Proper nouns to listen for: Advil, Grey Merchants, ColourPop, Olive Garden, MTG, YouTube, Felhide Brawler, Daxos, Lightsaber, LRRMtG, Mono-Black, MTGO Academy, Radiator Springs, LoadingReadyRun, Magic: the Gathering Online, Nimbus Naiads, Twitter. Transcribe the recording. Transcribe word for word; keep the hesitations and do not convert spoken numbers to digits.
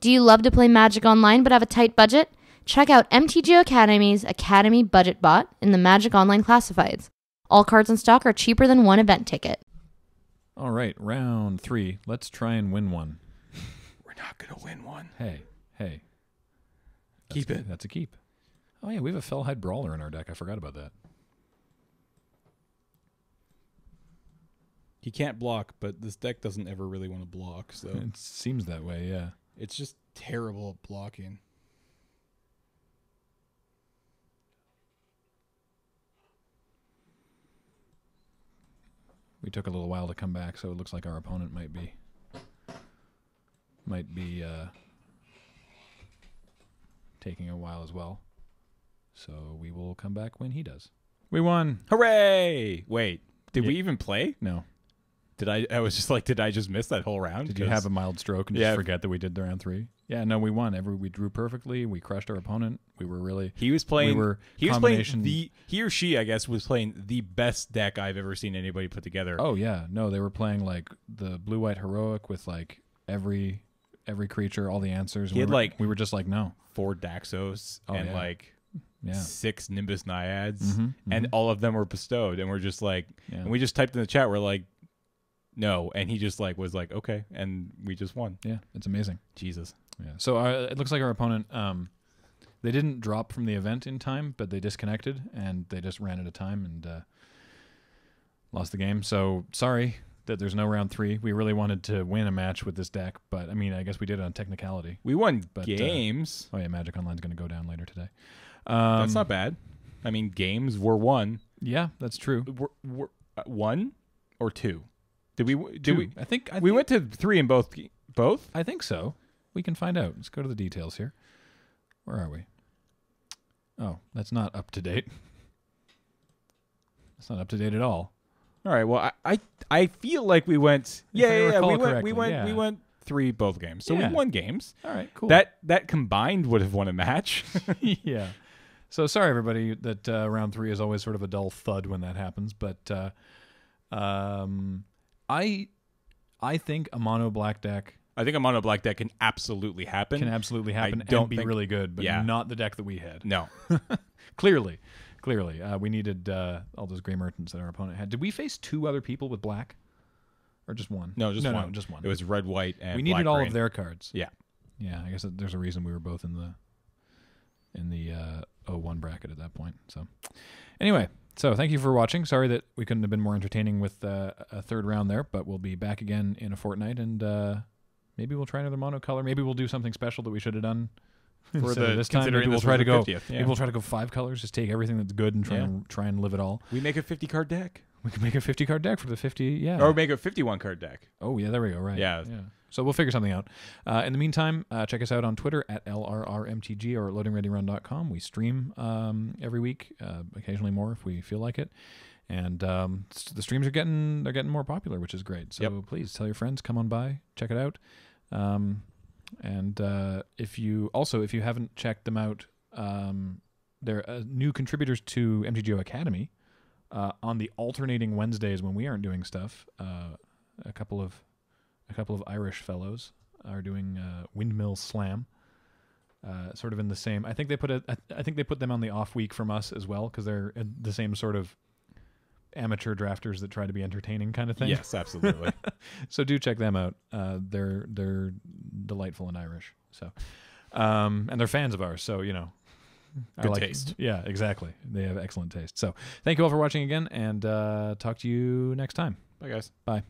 Do you love to play Magic Online but have a tight budget? Check out M T G Academy's Academy Budget Bot in the Magic Online Classifieds. All cards in stock are cheaper than one event ticket. All right, round three. Let's try and win one. We're not going to win one. Hey, hey. That's keep it. That's a keep. Oh, yeah, we have a Felhide Brawler in our deck. I forgot about that. He can't block, but this deck doesn't ever really want to block. So it seems that way, yeah. It's just terrible at blocking. We took a little while to come back, so it looks like our opponent might be might be uh, taking a while as well. So we will come back when he does. We won! Hooray! Wait, did yeah. we even play? No. Did I? I was just like, did I just miss that whole round? Did you have a mild stroke and yeah. just forget that we did the round three? Yeah, no, we won. Every we drew perfectly. We crushed our opponent. We were really he was playing. We were he was playing the he or she, I guess, was playing the best deck I've ever seen anybody put together. Oh yeah, no, they were playing like the blue white heroic with like every every creature, all the answers. He we had were, like we were just like no four Daxos oh, and yeah. like. Yeah. Six Nimbus Naiads, mm-hmm, mm-hmm. and all of them were bestowed, and we're just like, yeah. and we just typed in the chat, we're like, no, and he just like was like, okay, and we just won. Yeah, it's amazing. Jesus. Yeah. So our, it looks like our opponent, um, they didn't drop from the event in time, but they disconnected and they just ran out of time and uh, lost the game. So sorry that there's no round three. We really wanted to win a match with this deck, but I mean, I guess we did it on technicality. We won but, games. Uh, oh yeah, Magic Online's going to go down later today. Um, that's not bad. I mean, games were one. Yeah, that's true. Were, were, uh, one or two? Did we? Did two. we? I think I we think, went to three in both. Both? I think so. We can find out. Let's go to the details here. Where are we? Oh, that's not up to date. That's not up to date at all. All right. Well, I I, I feel like we went. Yeah, yeah, yeah. We went. We went. Yeah. We went. Three both games, so yeah. we won games. All right, cool. That that combined would have won a match. Yeah. So sorry everybody that uh, round three is always sort of a dull thud when that happens, but uh, um, I I think a mono black deck. I think a mono black deck can absolutely happen. Can absolutely happen. I don't and be think, really good, but yeah. not the deck that we had. No. Clearly, clearly, uh, we needed uh, all those Grey Merchants that our opponent had. Did we face two other people with black? Or just one? No, just no, one. No, just one. It was red, white, and we needed black, all green. Of their cards. Yeah, yeah. I guess there's a reason we were both in the in the uh, oh one bracket at that point. So, anyway, so thank you for watching. Sorry that we couldn't have been more entertaining with uh, a third round there, but we'll be back again in a fortnight, and uh, maybe we'll try another monocolor. Maybe we'll do something special that we should have done for so the this time. Maybe we'll try to go. fiftieth, yeah. Maybe we'll try to go five colors. Just take everything that's good and try yeah. and try and live it all. We make a fifty card deck. We can make a fifty card deck for the fifty, yeah. Or make a fifty-one card deck. Oh, yeah, there we go, right. Yeah. yeah. So we'll figure something out. Uh, in the meantime, uh, check us out on Twitter at L R R M T G or at loading ready run dot com. We stream um, every week, uh, occasionally more if we feel like it. And um, the streams are getting they're getting more popular, which is great. So yep. please tell your friends, come on by, check it out. Um, and uh, if you also, if you haven't checked them out, um, they're uh, new contributors to M T G O Academy. Uh, on the alternating Wednesdays when we aren't doing stuff, uh, a couple of a couple of Irish fellows are doing uh, Windmill Slam, uh, sort of in the same. I think they put a. I think they put them on the off week from us as well because they're the same sort of amateur drafters that try to be entertaining kind of thing. Yes, absolutely. So do check them out. Uh, they're they're delightful and Irish. So, um, and they're fans of ours. So you know. Good like, taste. Yeah, exactly. They have excellent taste. So thank you all for watching again, and uh, talk to you next time. Bye, guys. Bye.